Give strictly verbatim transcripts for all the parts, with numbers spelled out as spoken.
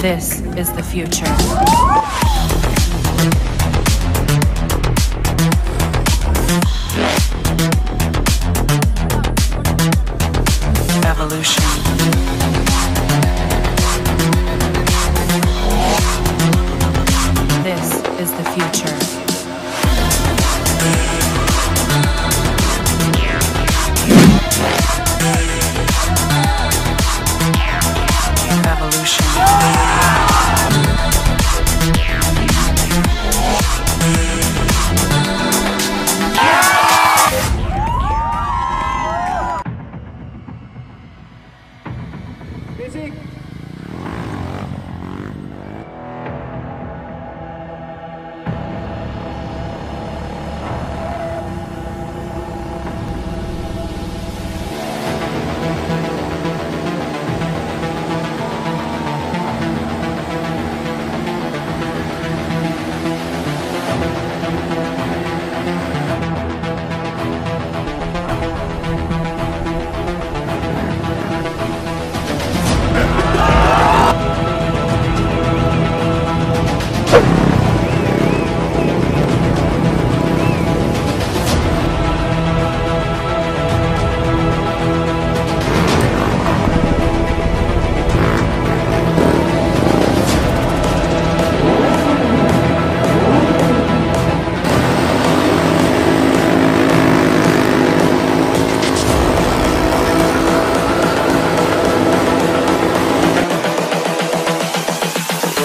This is the future. Revolution. This is the future. Revolution.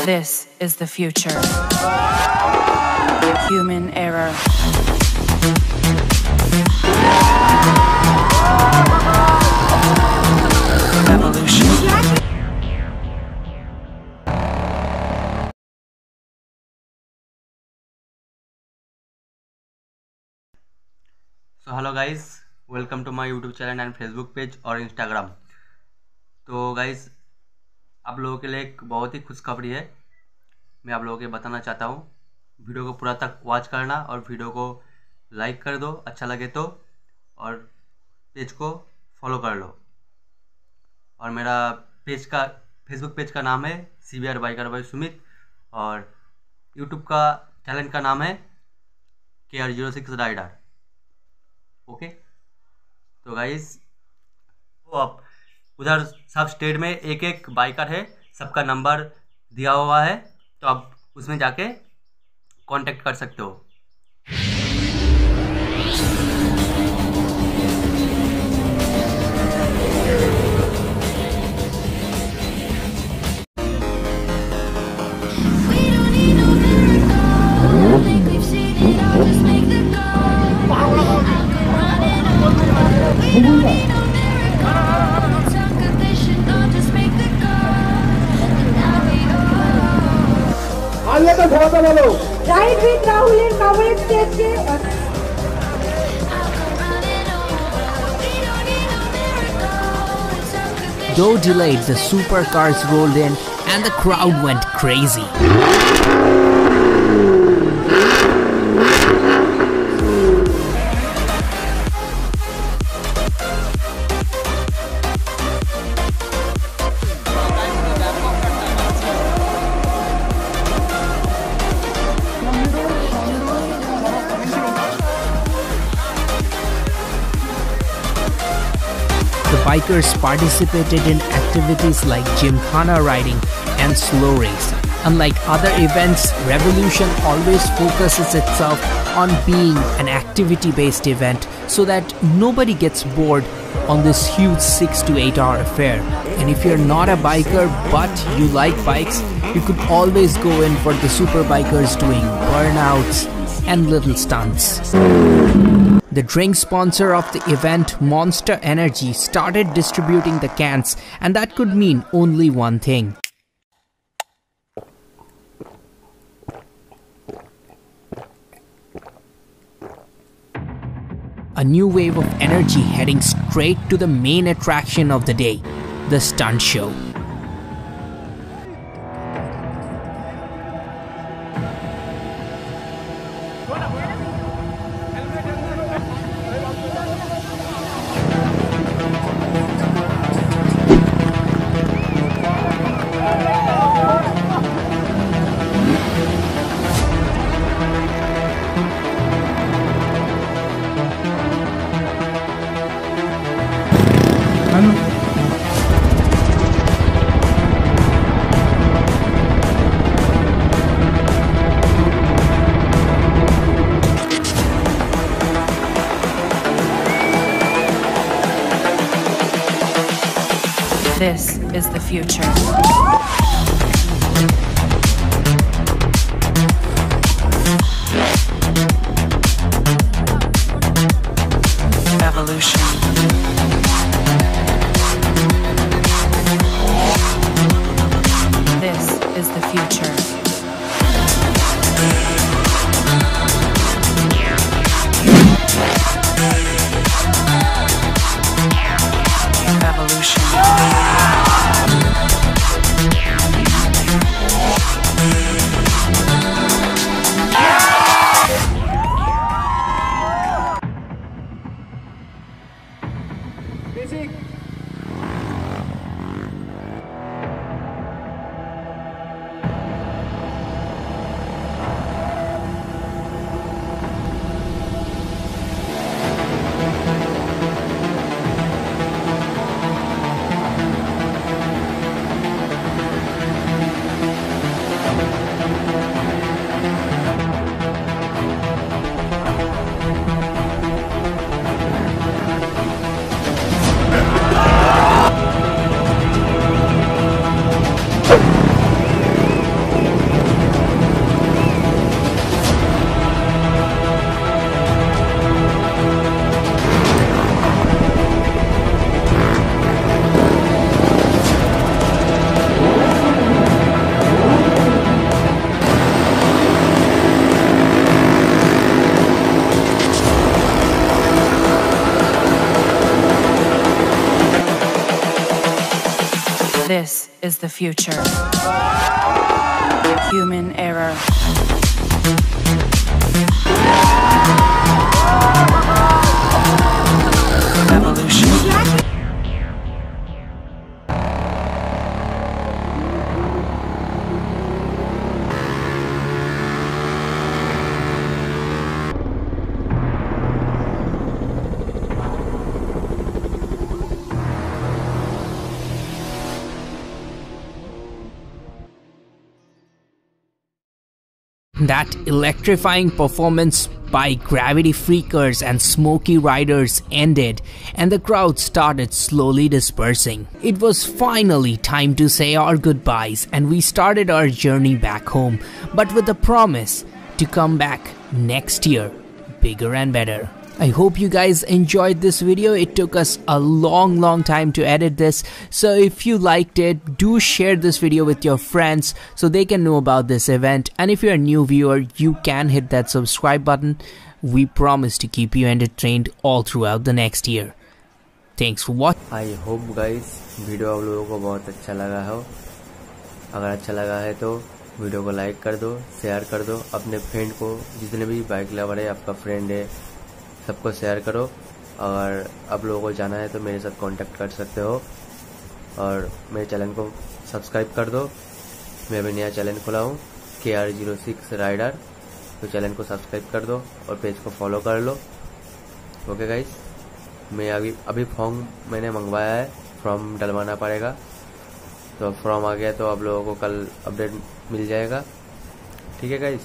This is the future. Human error. Evolution. So hello guys, welcome to my YouTube channel and Facebook page और Instagram. तो guys, आप लोगों के लिए एक बहुत ही खुशखबरी है, मैं आप लोगों के बताना चाहता हूँ। वीडियो को पूरा तक वॉच करना और वीडियो को लाइक कर दो अच्छा लगे तो, और पेज को फॉलो कर लो। और मेरा पेज का फेसबुक पेज का नाम है सीबीआर बाइकर भाई सुमित, और यूट्यूब का चैनल का नाम है K R zero six rider. Okay, तो गाइस वो आप उधर सब स्टेट में एक एक बाइकर है, सबका नंबर दिया हुआ है, तो आप उसमें जाके कांटेक्ट कर सकते हो। Ride with Rahul in coverage stage. Though delayed, the supercars rolled in and the crowd went crazy. Bikers participated in activities like gymkhana riding and slow race. Unlike other events, Revolution always focuses itself on being an activity-based event so that nobody gets bored on this huge six to eight hour affair. And if you're not a biker but you like bikes, you could always go in for the super bikers doing burnouts and little stunts. The drink sponsor of the event, Monster Energy, started distributing the cans, and that could mean only one thing. a new wave of energy heading straight to the main attraction of the day, the stunt show. This is the future. This is the future. Human error. Revolution. That electrifying performance by Gravity Freakers and Smoky Riders ended, and the crowd started slowly dispersing. It was finally time to say our goodbyes, and we started our journey back home, but with the promise to come back next year, bigger and better. I hope you guys enjoyed this video. It took us a long long time to edit this, so if you liked it, do share this video with your friends so they can know about this event. And if you're a new viewer, you can hit that subscribe button. We promise to keep you entertained all throughout the next year. Thanks for watching. I hope guys video आप लोगों को बहुत अच्छा लगा हो. अगर अच्छा लगा है तो वीडियो को लाइक कर दो, शेयर कर दो अपने फ्रेंड को, जितने भी बाइक लवर है, आपका फ्रेंड है, सबको शेयर करो. और आप लोगों को जाना है तो मेरे साथ कांटेक्ट कर सकते हो और मेरे चैनल को सब्सक्राइब कर दो. मैं भी नया चैनल खुला हूँ K R zero six rider, तो चैनल को सब्सक्राइब कर दो और पेज को फॉलो कर लो. ओके गाइस, मैं अभी अभी फॉर्म मैंने मंगवाया है, फॉर्म डलवाना पड़ेगा, तो फॉर्म आ गया तो आप लोगों को कल अपडेट मिल जाएगा. ठीक है गाइस,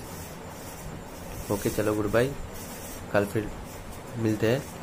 ओके, चलो गुड बाय, कल फिर मिलते हैं.